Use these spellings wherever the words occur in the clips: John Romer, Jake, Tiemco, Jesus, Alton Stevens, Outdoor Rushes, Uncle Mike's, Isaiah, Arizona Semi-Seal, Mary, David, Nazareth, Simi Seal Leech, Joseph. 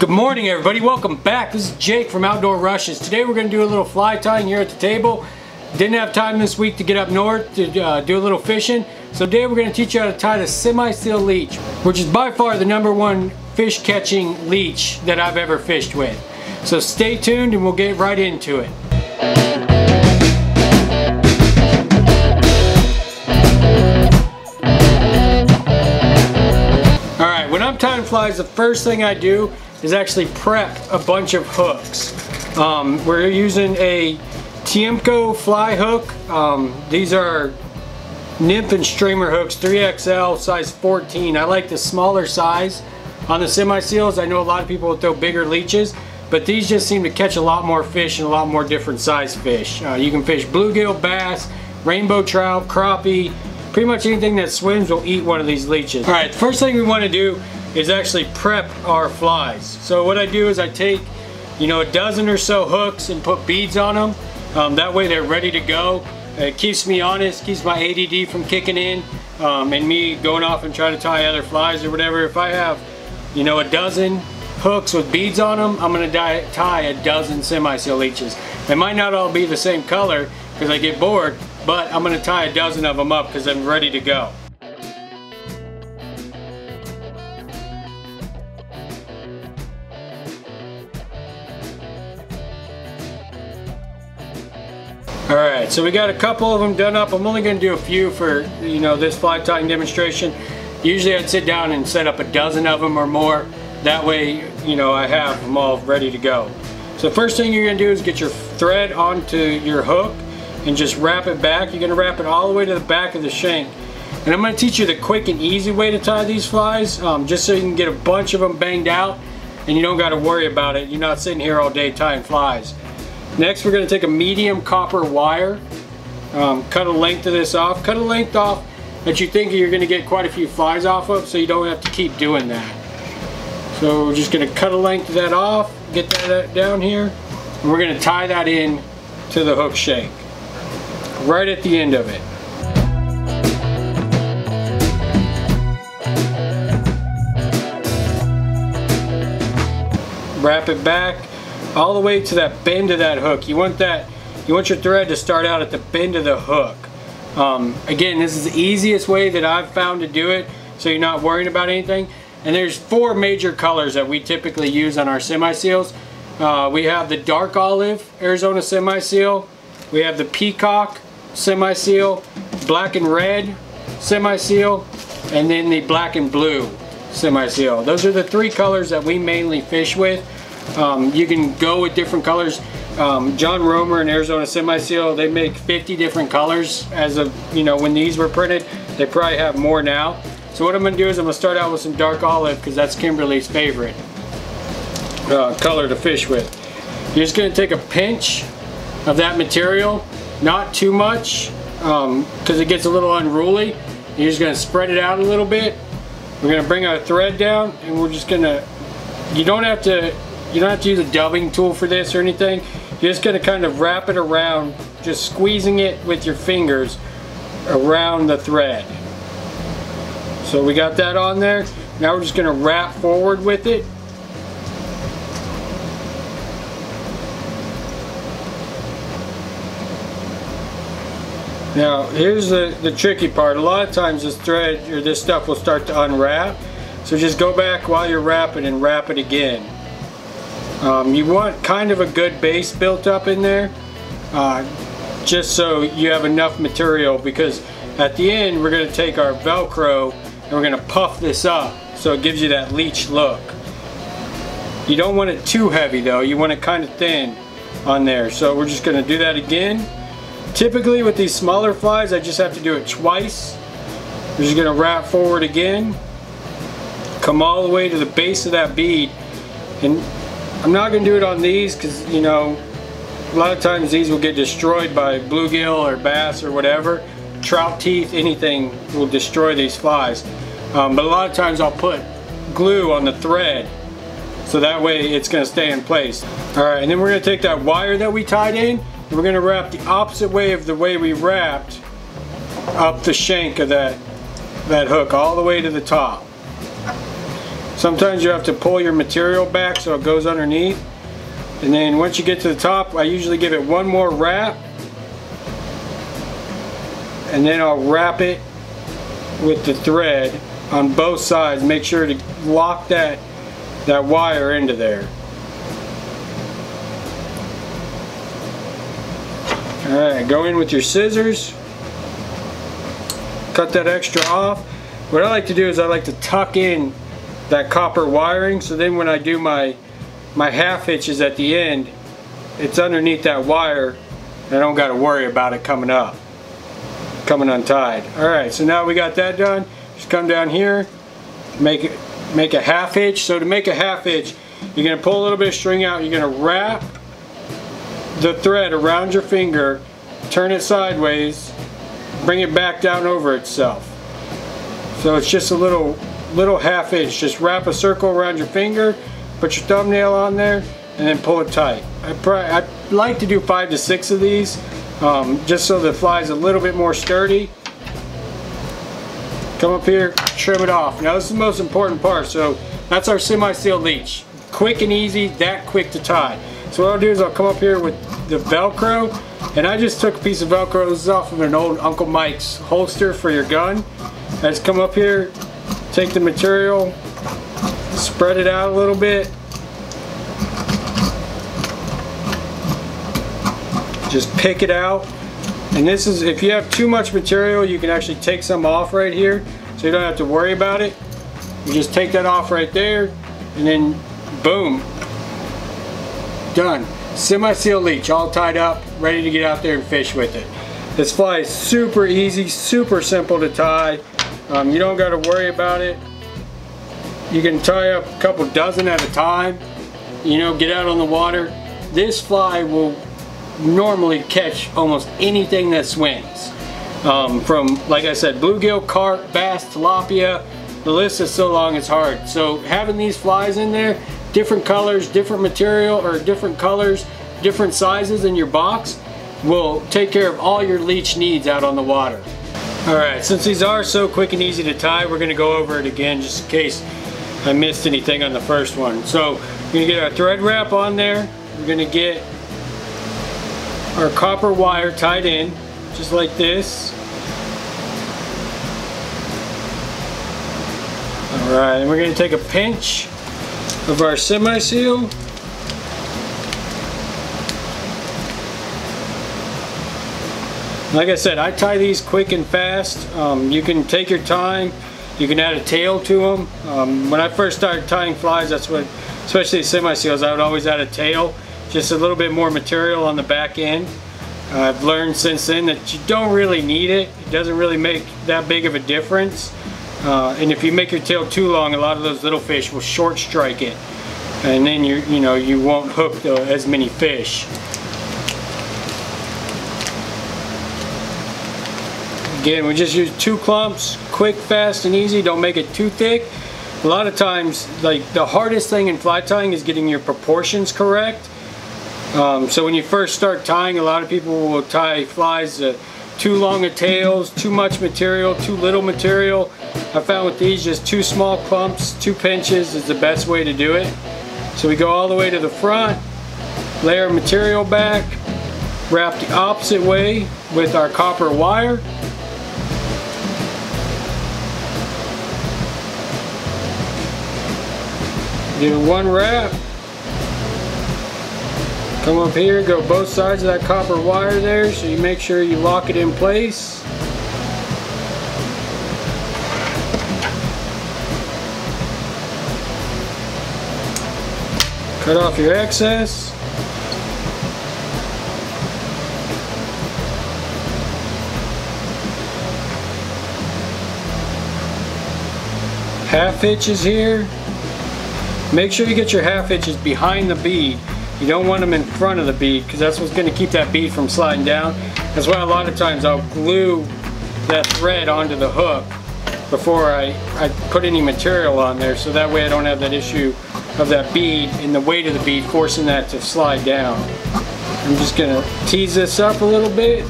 Good morning, everybody. Welcome back. This is Jake from Outdoor Rushes. Today we're going to do a little fly tying here at the table. Didn't have time this week to get up north to do a little fishing. So today we're going to teach you how to tie the Semi-Seal Leech, which is by far the #1 fish catching leech that I've ever fished with. So stay tuned and we'll get right into it. Alright, when I'm tying flies, the first thing I do is actually prep a bunch of hooks. We're using a Tiemco fly hook. These are nymph and streamer hooks, 3XL, size 14. I like the smaller size on the Semi-Seals. I know a lot of people will throw bigger leeches, but these just seem to catch a lot more fish and a lot more different size fish. You can fish bluegill, bass, rainbow trout, crappie. Pretty much anything that swims will eat one of these leeches. All right, the first thing we want to do is actually prep our flies. So what I do is I take, you know, a dozen or so hooks and put beads on them. That way they're ready to go. It keeps me honest, keeps my ADD from kicking in and me going off and trying to tie other flies or whatever. If I have, you know, a dozen hooks with beads on them, I'm going to tie a dozen Semi-Seal leeches. They might not all be the same color because I get bored, but I'm going to tie a dozen of them up because I'm ready to go. Alright, so we got a couple of them done up. I'm only going to do a few for, you know, this fly tying demonstration. Usually I'd sit down and set up a dozen of them or more. That way, you know, I have them all ready to go. So first thing you're going to do is get your thread onto your hook and just wrap it back. You're going to wrap it all the way to the back of the shank. And I'm going to teach you the quick and easy way to tie these flies, just so you can get a bunch of them banged out and you don't got to worry about it. You're not sitting here all day tying flies. Next, we're going to take a medium copper wire, cut a length of this off. Cut a length off that you think you're going to get quite a few flies off of, so you don't have to keep doing that. So we're just going to cut a length of that off, get that down here, and we're going to tie that in to the hook shank, right at the end of it. Wrap it back all the way to that bend of that hook. You want your thread to start out at the bend of the hook. Again, this is the easiest way that I've found to do it, so you're not worrying about anything. And there's four major colors that we typically use on our Semi-Seals. We have the dark olive Arizona Semi-Seal, we have the peacock Semi-Seal, black and red Semi-Seal, and then the black and blue Semi-Seal. Those are the three colors that we mainly fish with. You can go with different colors. John Romer and Arizona Semi-Seal, they make 50 different colors as of, you know, when these were printed. They probably have more now. So what I'm going to do is I'm going to start out with some dark olive because that's Kimberly's favorite color to fish with. You're just going to take a pinch of that material, not too much because it gets a little unruly. You're just going to spread it out a little bit. We're going to bring our thread down and we're just going to, you don't have to use a dubbing tool for this or anything. You're just going to kind of wrap it around, just squeezing it with your fingers around the thread. So we got that on there. Now we're just going to wrap forward with it. Now here's the tricky part. A lot of times this thread or this stuff will start to unwrap. So just go back while you're wrapping and wrap it again. You want kind of a good base built up in there, just so you have enough material, because at the end we're going to take our Velcro and we're going to puff this up so it gives you that leech look. You don't want it too heavy though, you want it kind of thin on there. So we're just going to do that again. Typically with these smaller flies I just have to do it twice. We're just going to wrap forward again, come all the way to the base of that bead. And I'm not going to do it on these because, you know, a lot of times these will get destroyed by bluegill or bass or whatever. Trout teeth, anything will destroy these flies. But a lot of times I'll put glue on the thread so that way it's going to stay in place. Alright, and then we're going to take that wire that we tied in and we're going to wrap the opposite way of the way we wrapped up the shank of that hook all the way to the top. Sometimes you have to pull your material back so it goes underneath. And then once you get to the top, I usually give it one more wrap. And then I'll wrap it with the thread on both sides. Make sure to lock that wire into there. Alright, go in with your scissors. Cut that extra off. What I like to do is I like to tuck in that copper wiring, so then when I do my half hitches at the end, it's underneath that wire and I don't got to worry about it coming up, coming untied. Alright, so now we got that done. Just come down here, make a half hitch. So to make a half hitch, you're going to pull a little bit of string out, you're going to wrap the thread around your finger, turn it sideways, bring it back down over itself. So it's just a little half hitch. Just wrap a circle around your finger, put your thumbnail on there, and then pull it tight. I like to do 5 to 6 of these, just so the fly's a little bit more sturdy. Come up here, trim it off. Now this is the most important part. So that's our semi-seal leech. Quick and easy, that quick to tie. So what I'll do is I'll come up here with the Velcro, and I just took a piece of Velcro. This is off of an old Uncle Mike's holster for your gun. I just come up here, take the material, spread it out a little bit. Just pick it out. And this is, if you have too much material, you can actually take some off right here, so you don't have to worry about it. You just take that off right there, and then boom. Done. Semi-seal leech, all tied up, ready to get out there and fish with it. This fly is super easy, super simple to tie. You don't got to worry about it. You can tie up a couple dozen at a time, you know, get out on the water. This fly will normally catch almost anything that swims. From, like I said, bluegill, carp, bass, tilapia, the list is so long it's hard. So having these flies in there, different colors, different material, or different colors, different sizes in your box, will take care of all your leech needs out on the water. Alright, since these are so quick and easy to tie, we're going to go over it again just in case I missed anything on the first one. So we're going to get our thread wrap on there. We're going to get our copper wire tied in, just like this. Alright, and we're going to take a pinch of our semi-seal. Like I said, I tie these quick and fast. You can take your time. You can add a tail to them. When I first started tying flies, that's what, especially semi-seals, I would always add a tail. Just a little bit more material on the back end. I've learned since then that you don't really need it. It doesn't really make that big of a difference. And if you make your tail too long, a lot of those little fish will short strike it. And then you won't hook as many fish. Again, we just use 2 clumps, quick, fast, and easy. Don't make it too thick. A lot of times, like, the hardest thing in fly tying is getting your proportions correct. So when you first start tying, a lot of people will tie flies too long of tails, too much material, too little material. I found with these, just 2 small clumps, 2 pinches is the best way to do it. So we go all the way to the front, layer material back, wrap the opposite way with our copper wire. Do 1 wrap, come up here, go both sides of that copper wire there, so you make sure you lock it in place. Cut off your excess. Half hitches here. Make sure you get your half hitches behind the bead. You don't want them in front of the bead, because that's what's going to keep that bead from sliding down. That's why a lot of times I'll glue that thread onto the hook before I put any material on there, so that way I don't have that issue of that bead and the weight of the bead forcing that to slide down. I'm just going to tease this up a little bit.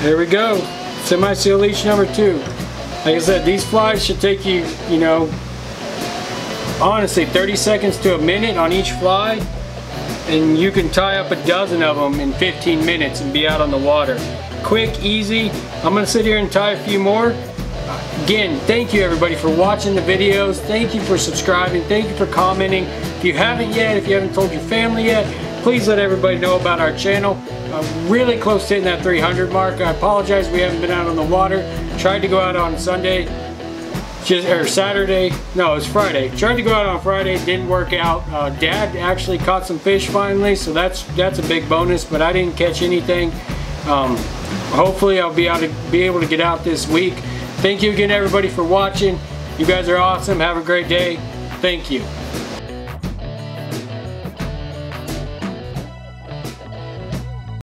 There we go. Semi-Seal Leech #2. Like I said, these flies should take you, you know, honestly 30 seconds to a minute on each fly, and you can tie up a dozen of them in 15 minutes and be out on the water. Quick, easy. I'm gonna sit here and tie a few more. Again, thank you everybody for watching the videos. Thank you for subscribing. Thank you for commenting. If you haven't yet, if you haven't told your family yet, please let everybody know about our channel. I'm really close to hitting that 300 mark. I apologize we haven't been out on the water. Tried to go out on Sunday, or Saturday. No, it was Friday. Tried to go out on Friday, didn't work out. Dad actually caught some fish finally, so that's a big bonus, but I didn't catch anything. Hopefully I'll be able to get out this week. Thank you again everybody for watching. You guys are awesome. Have a great day. Thank you.